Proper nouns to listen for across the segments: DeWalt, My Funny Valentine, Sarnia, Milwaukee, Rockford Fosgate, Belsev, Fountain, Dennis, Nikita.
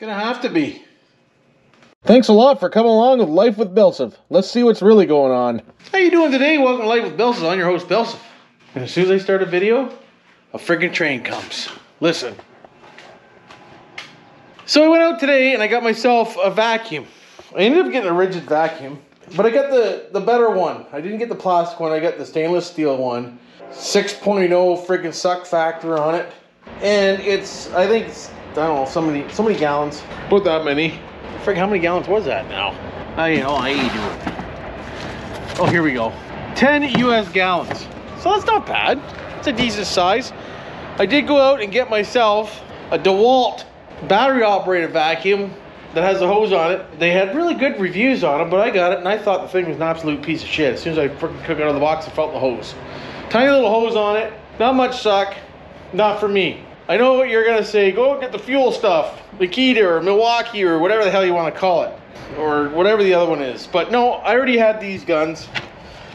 Gonna have to be. Thanks a lot for coming along with Life with Belsev. Let's see what's really going on. How you doing today? Welcome to Life with Belsev. I'm your host, Belsev. And as soon as I start a video, a freaking train comes. Listen. So I went out today and I got myself a vacuum. I ended up getting a rigid vacuum, but I got the better one. I didn't get the plastic one. I got the stainless steel one. 6.0 freaking suck factor on it. And it's, I think it's, I don't know, so many gallons. About that many. Frick, how many gallons was that now? I ain't doing it. Oh, here we go. 10 US gallons. So that's not bad. It's a decent size. I did go out and get myself a DeWalt battery-operated vacuum that has a hose on it. They had really good reviews on them, but I got it, and I thought the thing was an absolute piece of shit. As soon as I freaking took it out of the box, I felt the hose. Tiny little hose on it. Not much suck. Not for me. I know what you're gonna say, go get the fuel stuff, Nikita or Milwaukee or whatever the hell you wanna call it, or whatever the other one is. But no, I already had these guns,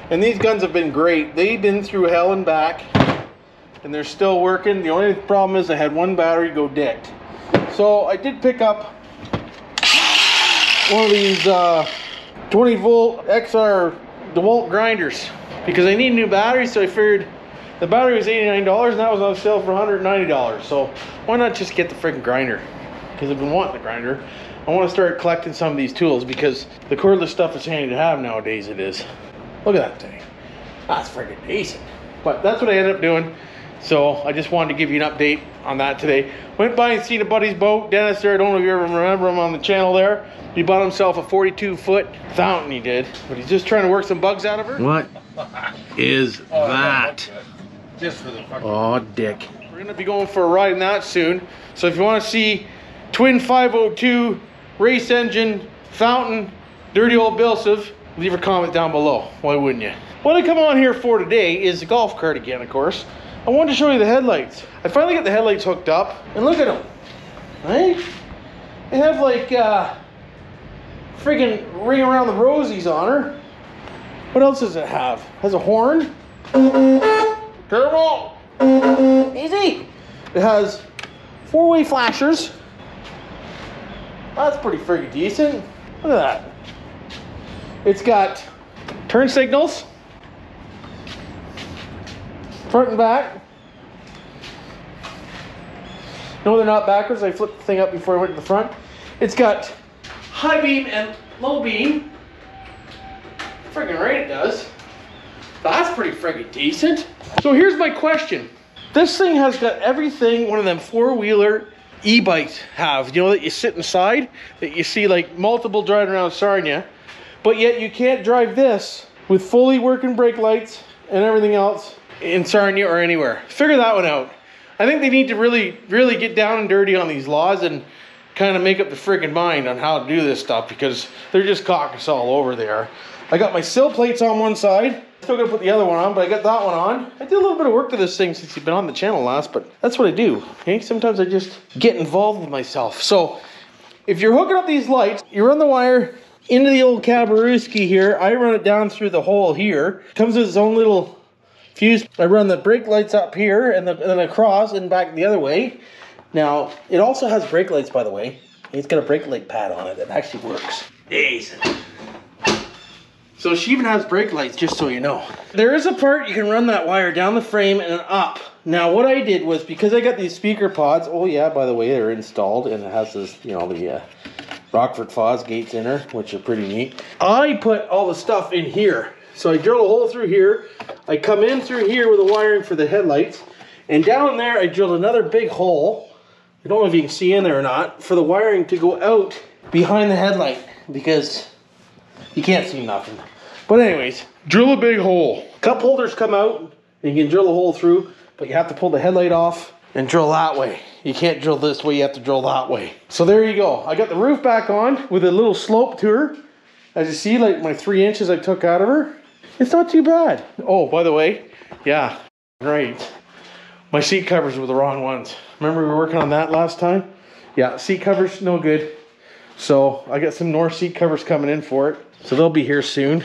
and these guns have been great. They've been through hell and back, and they're still working. The only problem is I had one battery go dicked. So I did pick up one of these 20 volt XR DeWalt grinders, because I need a new battery, so I figured the battery was $89, and that was on sale for $190. So why not just get the freaking grinder? Because I've been wanting the grinder. I want to start collecting some of these tools, because the cordless stuff is handy to have nowadays. It is. Look at that thing. That's freaking decent. But that's what I ended up doing. So I just wanted to give you an update on that today. Went by and seen a buddy's boat, Dennis there. I don't know if you ever remember him on the channel there. He bought himself a 42-foot Fountain, he did. But he's just trying to work some bugs out of her. What is that? Just for the fucking dick. We're gonna be going for a ride in that soon. So if you want to see twin 502 race engine Fountain dirty old Belsev, leave a comment down below. Why wouldn't you? What I come on here for today is the golf cart again, of course. I wanted to show you the headlights. I finally got the headlights hooked up, and look at them, right? They have like freaking ring around the rosies on her. What else does it have? It has a horn. Turbo! Easy! It has four-way flashers. That's pretty friggin' decent. Look at that. It's got turn signals. Front and back. No, they're not backwards. I flipped the thing up before I went to the front. It's got high beam and low beam. Friggin' right it does. That's pretty friggin' decent. So here's my question. This thing has got everything one of them four-wheeler e-bikes have. You know, that you sit inside, that you see like multiple driving around Sarnia, but yet you can't drive this with fully working brake lights and everything else in Sarnia or anywhere. Figure that one out. I think they need to really get down and dirty on these laws and kind of make up the friggin' mind on how to do this stuff, because they're just cocking us all over there. I got my sill plates on one side. Still gonna put the other one on, but I got that one on. I did a little bit of work to this thing since you've been on the channel last, but that's what I do. Okay, sometimes I just get involved with myself. So if you're hooking up these lights, you run the wire into the old Kabaruski here. I run it down through the hole here. It comes with its own little fuse. I run the brake lights up here and then across and back the other way. Now it also has brake lights, by the way. It's got a brake light pad on it that actually works. Decent. So she even has brake lights, just so you know. There is a part you can run that wire down the frame and up. Now what I did was, because I got these speaker pods, oh yeah, by the way, they're installed, and it has this, you know, the Rockford Fosgates in her, which are pretty neat. I put all the stuff in here. So I drilled a hole through here. I come in through here with the wiring for the headlights. And down there, I drilled another big hole. I don't know if you can see in there or not, for the wiring to go out behind the headlight, because you can't see nothing. But anyways, drill a big hole. Cup holders come out, and you can drill a hole through, but you have to pull the headlight off and drill that way. You can't drill this way, you have to drill that way. So there you go. I got the roof back on with a little slope to her. As you see, like my 3 inches I took out of her. It's not too bad. Oh, by the way, yeah, right. My seat covers were the wrong ones. Remember we were working on that last time? Yeah, seat covers, no good. So I got some North seat covers coming in for it. So they'll be here soon,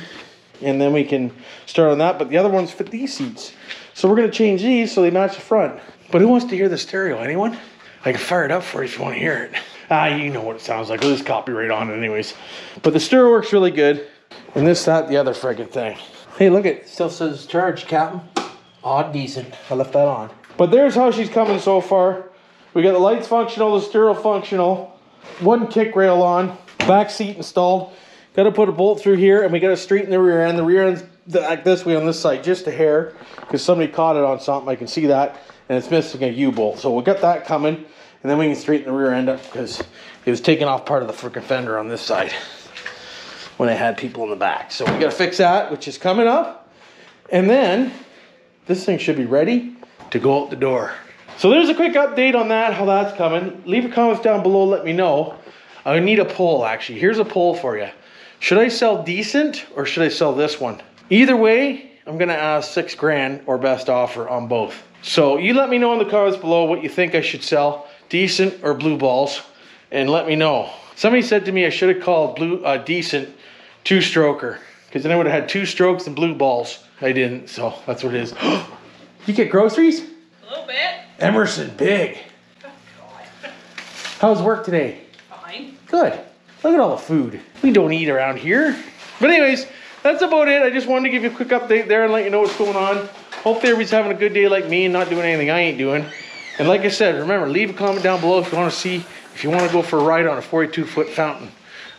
and then we can start on that. But the other ones fit these seats. So we're gonna change these so they match the front. But who wants to hear the stereo, anyone? I can fire it up for you if you wanna hear it. You know what it sounds like. There's copyright on it anyways. But the stir works really good. And this, that, the other friggin' thing. Hey, look, it still says charge, Captain. Odd decent. I left that on. But there's how she's coming so far. We got the lights functional, the stirrup functional. One kick rail on. Back seat installed. Got to put a bolt through here, and we got to straighten the rear end. The rear end's like this way on this side, just a hair, because somebody caught it on something. I can see that, and it's missing a U-bolt. So we'll get that coming, and then we can straighten the rear end up, because it was taking off part of the frickin' fender on this side when I had people in the back. So we got to fix that, which is coming up, and then this thing should be ready to go out the door. So there's a quick update on that, how that's coming. Leave your comments down below, let me know. I need a poll, actually. Here's a poll for you. Should I sell Decent or should I sell this one? Either way, I'm gonna ask $6,000 or best offer on both. So you let me know in the comments below what you think I should sell, Decent or Blue Balls, and let me know. Somebody said to me I should have called Decent two-stroker, because then I would have had two strokes and blue balls. I didn't, so that's what it is. You get groceries? A little bit. Emerson, big. Oh, God. How's work today? Fine. Good. Look at all the food. We don't eat around here. But anyways, that's about it. I just wanted to give you a quick update there and let you know what's going on. Hopefully everybody's having a good day like me and not doing anything I ain't doing. And like I said, remember, leave a comment down below if you want to see, if you want to go for a ride on a 42-foot Fountain.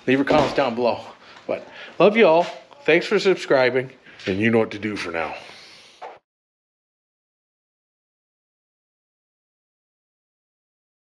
Leave your comments down below. But love you all. Thanks for subscribing. And you know what to do for now.